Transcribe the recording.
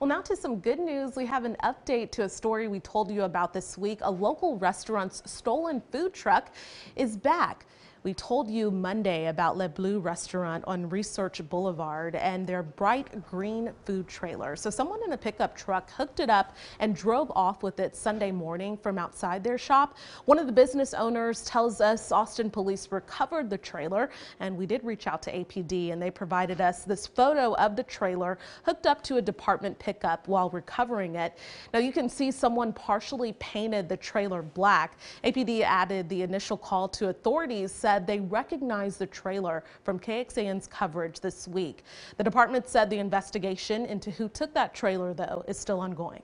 Well, now to some good news. We have an update to a story we told you about this week. A local restaurant's stolen food truck is back. We told you Monday about Le Bleu Restaurant on Research Boulevard and their bright green food trailer. So someone in a pickup truck hooked it up and drove off with it Sunday morning from outside their shop. One of the business owners tells us Austin Police recovered the trailer, and we did reach out to APD, and they provided us this photo of the trailer hooked up to a department pickup while recovering it. Now you can see someone partially painted the trailer black. APD added the initial call to authorities said they recognize the trailer from KXAN's coverage this week. The department said the investigation into who took that trailer, though, is still ongoing.